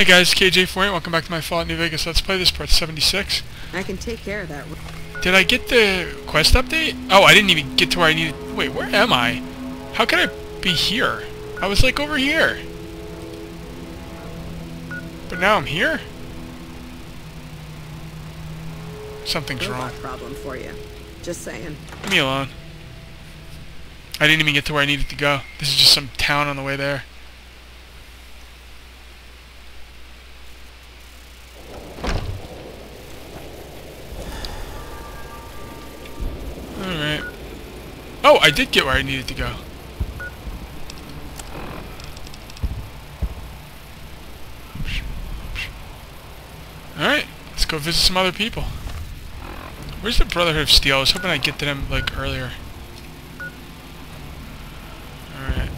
Hey guys, KJ48, welcome back to my Fallout New Vegas Let's Play. This part 76. I can take care of that. Did I get the quest update? Oh, I didn't even get to where I needed. Wait, where am I? How could I be here? I was like over here. But now I'm here? Something's wrong. Problem for you. Just saying. Leave me alone. I didn't even get to where I needed to go. This is just some town on the way there. Alright. Oh, I did get where I needed to go. Alright, let's go visit some other people. Where's the Brotherhood of Steel? I was hoping I'd get to them, like, earlier. Alright.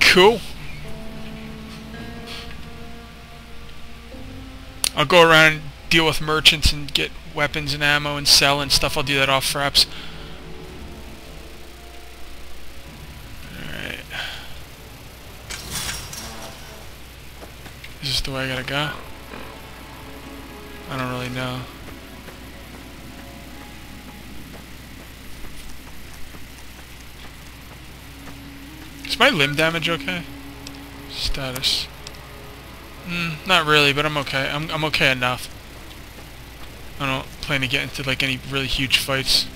Cool. I'll go around and deal with merchants and get weapons and ammo and sell and stuff. I'll do that off fraps. Alright. Is this the way I gotta go? I don't really know. Is my limb damage okay? Status. Not really, but I'm okay. I'm okay enough. I don't plan to get into like any really huge fights.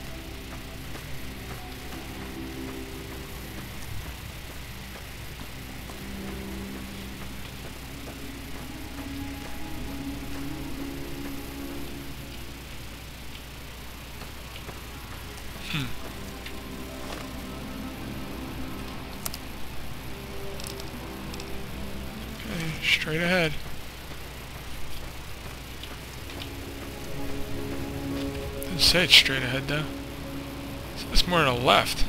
Okay, straight ahead. Say it's straight ahead though. It's more to the left.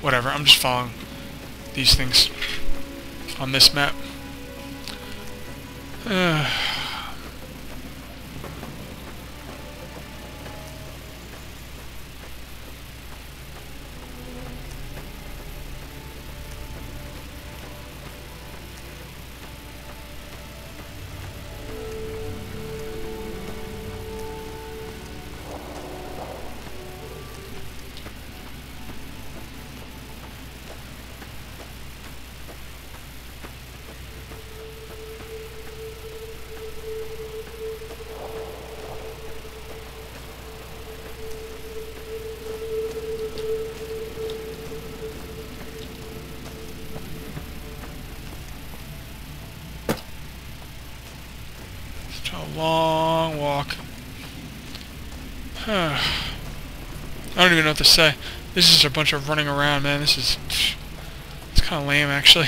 Whatever, I'm just following these things on this map. A long walk. I don't even know what to say. This is a bunch of running around, man. This is... it's kind of lame, actually.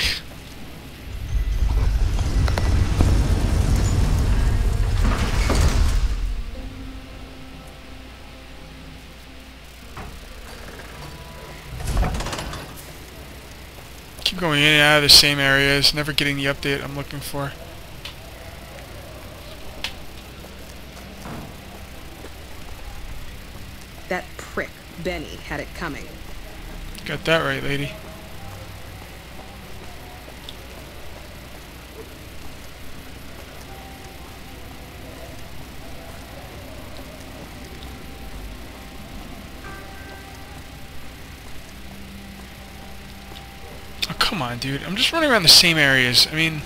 Keep going in and out of the same areas, never getting the update I'm looking for. That prick, Benny, had it coming. Got that right, lady. Oh, come on, dude. I'm just running around the same areas. I mean,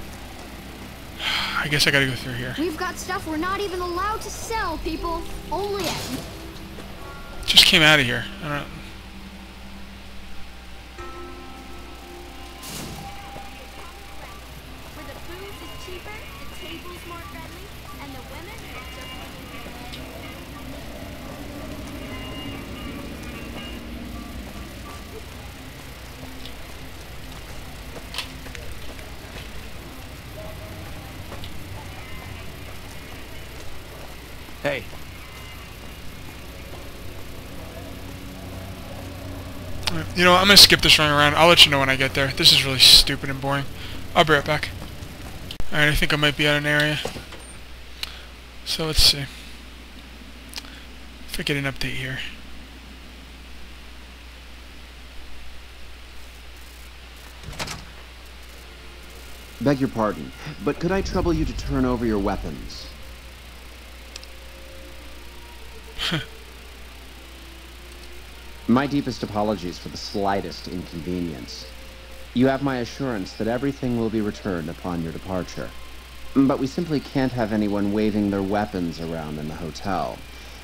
I guess I gotta go through here. We've got stuff we're not even allowed to sell, people. Only at... just came out of here. I don't know. Hey. You know what, I'm gonna skip this running around. I'll let you know when I get there. This is really stupid and boring. I'll be right back. Alright, I think I might be at an area. So let's see. If I get an update here. Beg your pardon, but could I trouble you to turn over your weapons? My deepest apologies for the slightest inconvenience. You have my assurance that everything will be returned upon your departure. But we simply can't have anyone waving their weapons around in the hotel.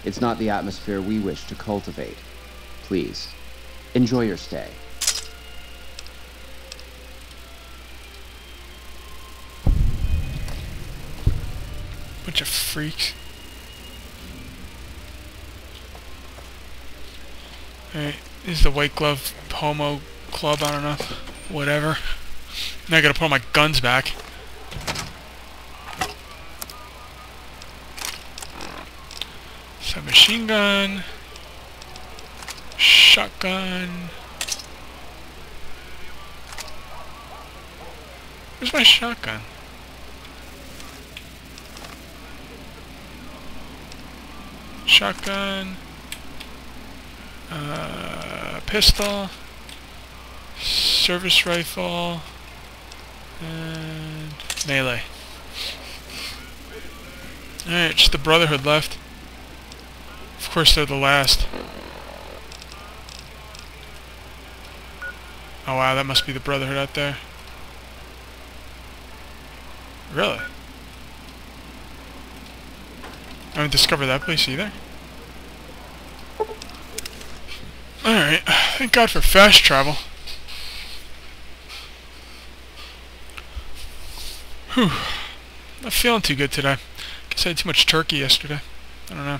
It's not the atmosphere we wish to cultivate. Please, enjoy your stay. Bunch of freaks. Alright, this is the White Glove Homo Club, I don't know. Whatever. Now I gotta put all my guns back. Submachine gun. Shotgun. Where's my shotgun? Shotgun, pistol, service rifle, and melee. Alright, just the Brotherhood left. Of course they're the last. Oh wow, that must be the Brotherhood out there. Really? I haven't discovered that place either. Alright, thank God for fast travel. Whew. Not feeling too good today. Guess I had too much turkey yesterday. I don't know.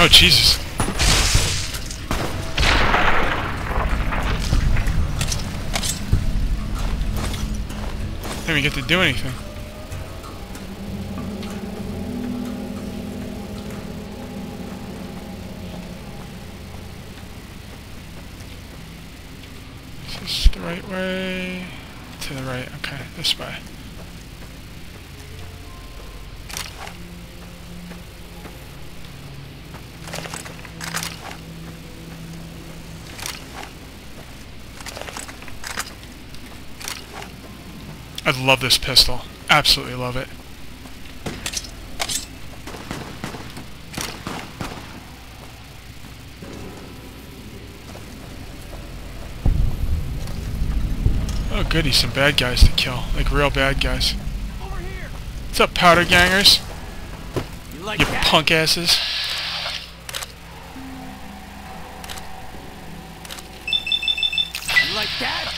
Oh, Jesus. Didn't even get to do anything. Right way to the right. Okay, this way. I love this pistol. Absolutely love it. Oh goody, some bad guys to kill. Like real bad guys. Over here. What's up, Powder Gangers? You, like you punk asses. You like that?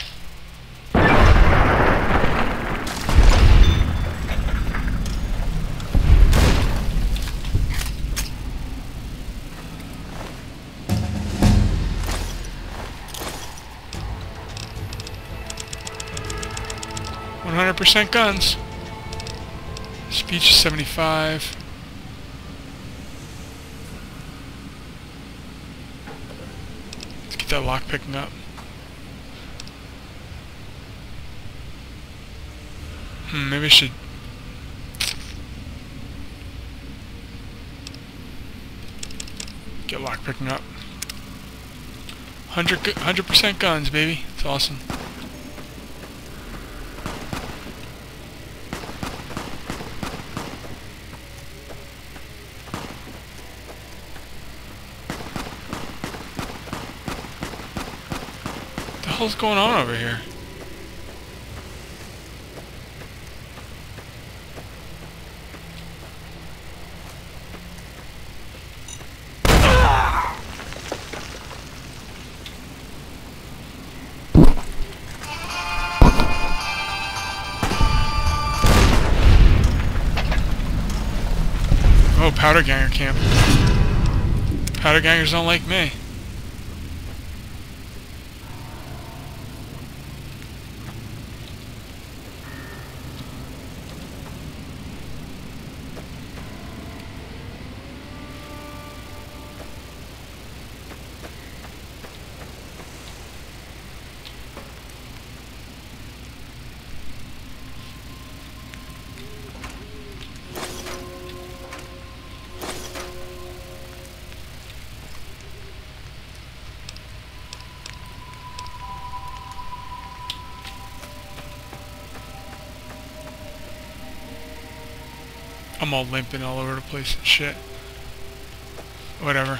Percent guns. Speech 75. Let's get that lock picking up. Maybe I should. Get lock picking up. 100% guns, baby. It's awesome. What's going on over here? Oh, Powder Ganger camp. Powder Gangers don't like me. I'm all limping all over the place and shit. Whatever.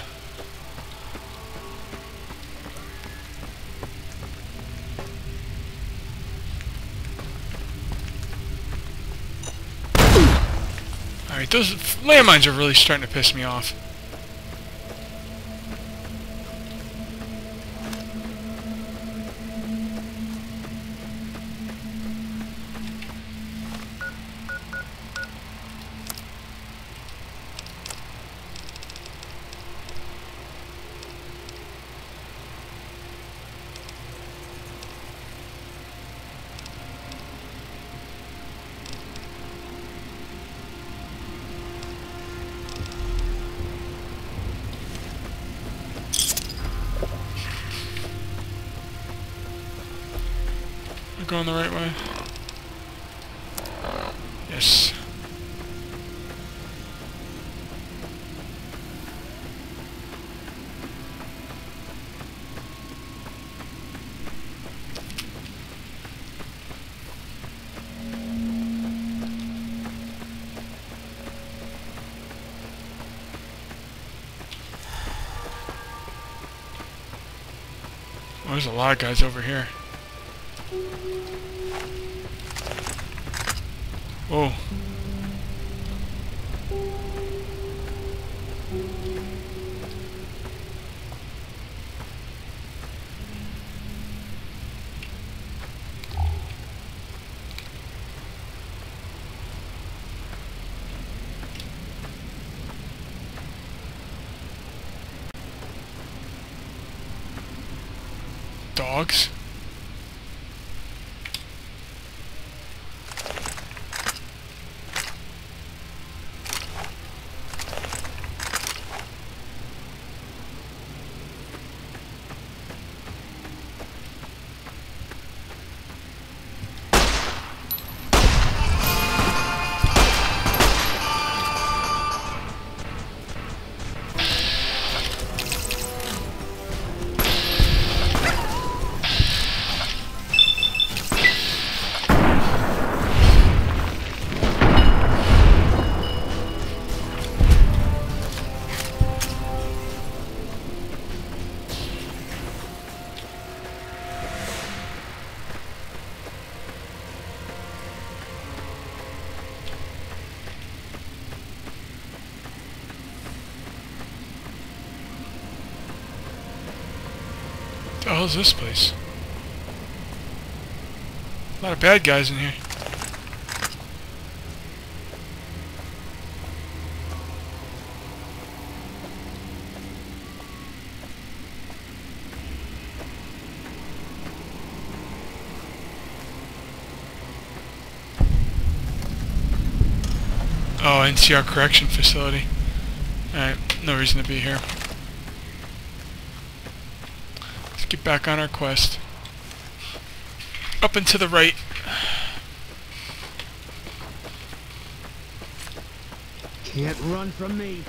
Alright, those landmines are really starting to piss me off. Going the right way. Yes. Well, there's a lot of guys over here. Oh. Dogs? What the hell is this place? A lot of bad guys in here. Oh, NCR Correction Facility. Alright, no reason to be here. Get back on our quest. Up and to the right. Can't run from me.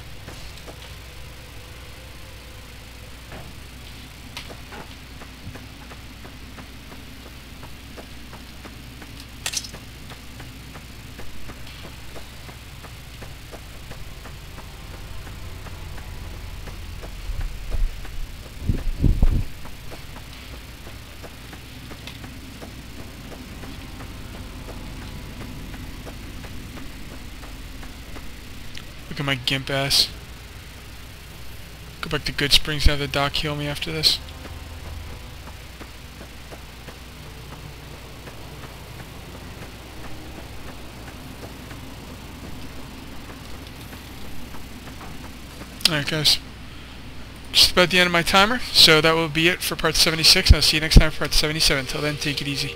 Look at my gimp ass. Go back to Good Springs and have the doc heal me after this. Alright guys, just about the end of my timer, so that will be it for part 76, and I'll see you next time for part 77. Till then, take it easy.